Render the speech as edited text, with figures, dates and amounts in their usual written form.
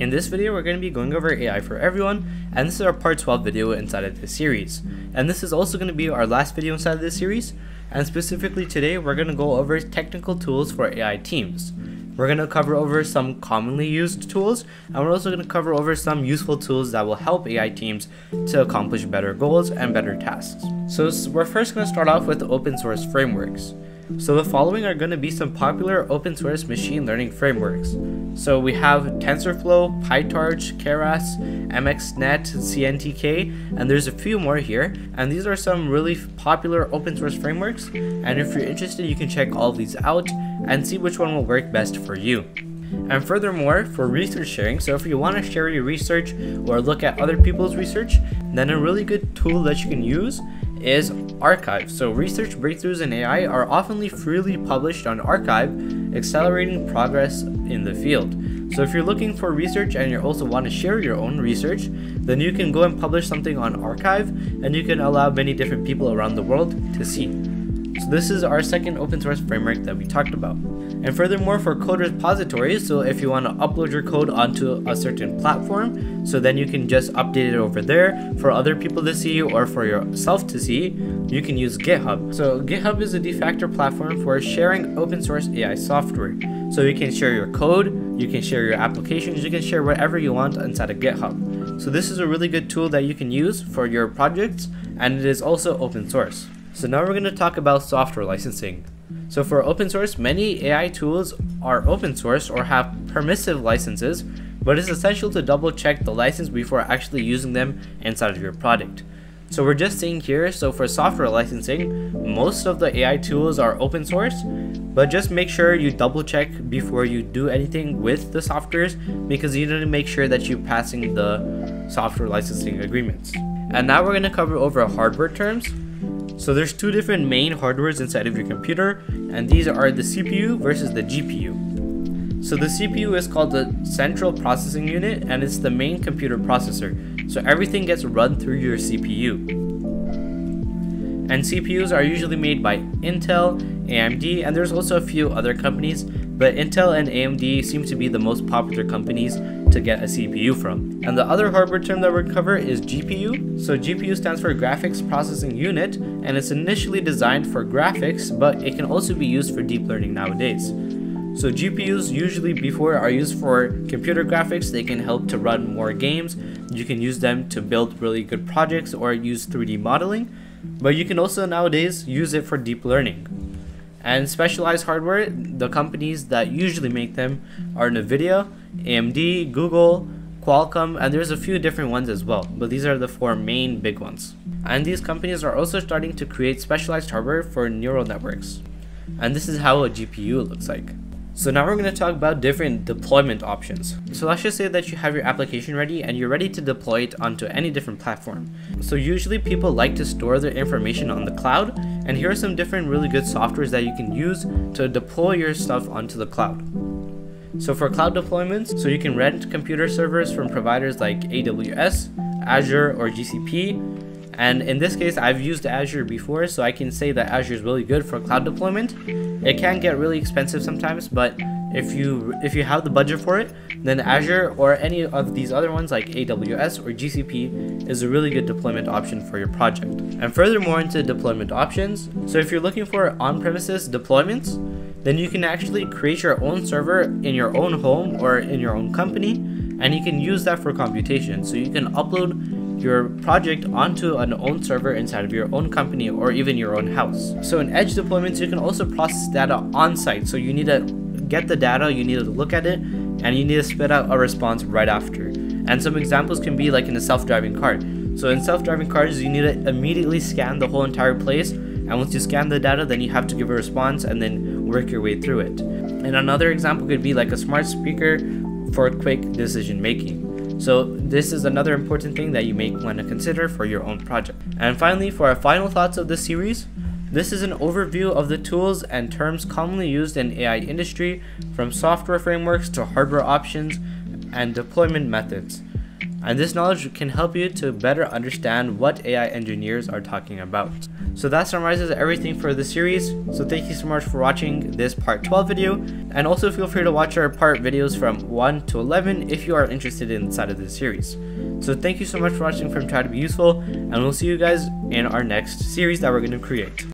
In this video, we're going to be going over AI for everyone, and this is our part 12 video inside of this series. And this is also going to be our last video inside of this series, and specifically today, we're going to go over technical tools for AI teams. We're going to cover over some commonly used tools, and we're also going to cover over some useful tools that will help AI teams to accomplish better goals and better tasks. So we're first going to start off with open source frameworks. So the following are going to be some popular open source machine learning frameworks. So we have TensorFlow, PyTorch, Keras, MXNet, CNTK, and there's a few more here. And these are some really popular open source frameworks. And if you're interested, you can check all these out and see which one will work best for you. And furthermore, for research sharing, so if you want to share your research or look at other people's research, then a really good tool that you can use is Arxiv. So research breakthroughs in AI are often freely published on Arxiv, accelerating progress in the field. So if you're looking for research and you also want to share your own research, then you can go and publish something on Arxiv, and you can allow many different people around the world to see. So this is our second open source framework that we talked about. And furthermore, for code repositories, so if you want to upload your code onto a certain platform, so then you can just update it over there for other people to see or for yourself to see, you can use GitHub. So GitHub is a de facto platform for sharing open source AI software. So you can share your code, you can share your applications, you can share whatever you want inside of GitHub. So this is a really good tool that you can use for your projects, and it is also open source. So now we're going to talk about software licensing. So for open source, many AI tools are open source or have permissive licenses, but it's essential to double check the license before actually using them inside of your product. So we're just seeing here, so for software licensing, most of the AI tools are open source, but just make sure you double check before you do anything with the softwares, because you need to make sure that you're passing the software licensing agreements. And now we're going to cover over hardware terms. So there's two different main hardwares inside of your computer, and these are the CPU versus the GPU. So the CPU is called the central processing unit, and it's the main computer processor. So everything gets run through your CPU. And CPUs are usually made by Intel, AMD, and there's also a few other companies, but Intel and AMD seem to be the most popular companies to get a CPU from. And the other hardware term that we'll cover is GPU. So GPU stands for Graphics Processing Unit, and it's initially designed for graphics, but it can also be used for deep learning nowadays. So GPUs usually before are used for computer graphics. They can help to run more games. You can use them to build really good projects or use 3D modeling, but you can also nowadays use it for deep learning. And specialized hardware, the companies that usually make them are Nvidia, AMD, Google, Qualcomm, and there's a few different ones as well, but these are the four main big ones. And these companies are also starting to create specialized hardware for neural networks. And this is how a GPU looks like. So now we're going to talk about different deployment options. So let's just say that you have your application ready and you're ready to deploy it onto any different platform. So usually people like to store their information on the cloud, and here are some different really good softwares that you can use to deploy your stuff onto the cloud. So for cloud deployments, so you can rent computer servers from providers like AWS, Azure, or GCP. And in this case, I've used Azure before, so I can say that Azure is really good for cloud deployment. It can get really expensive sometimes, but if you have the budget for it, then Azure or any of these other ones like AWS or GCP is a really good deployment option for your project. And furthermore into deployment options, so if you're looking for on-premises deployments, then you can actually create your own server in your own home or in your own company, and you can use that for computation. So you can upload your project onto an own server inside of your own company or even your own house. So in edge deployments, you can also process data on site. So you need to get the data, you need to look at it, and you need to spit out a response right after. And some examples can be like in a self-driving car. So in self-driving cars, you need to immediately scan the whole entire place. And once you scan the data, then you have to give a response and then work your way through it. And another example could be like a smart speaker for quick decision making. So this is another important thing that you may want to consider for your own project. And finally, for our final thoughts of this series, this is an overview of the tools and terms commonly used in AI industry, from software frameworks to hardware options and deployment methods. And this knowledge can help you to better understand what AI engineers are talking about. So that summarizes everything for this series. So thank you so much for watching this part 12 video, and also feel free to watch our part videos from 1 to 11 if you are interested inside of this series. So thank you so much for watching from Try to Be Useful, and we'll see you guys in our next series that we're going to create.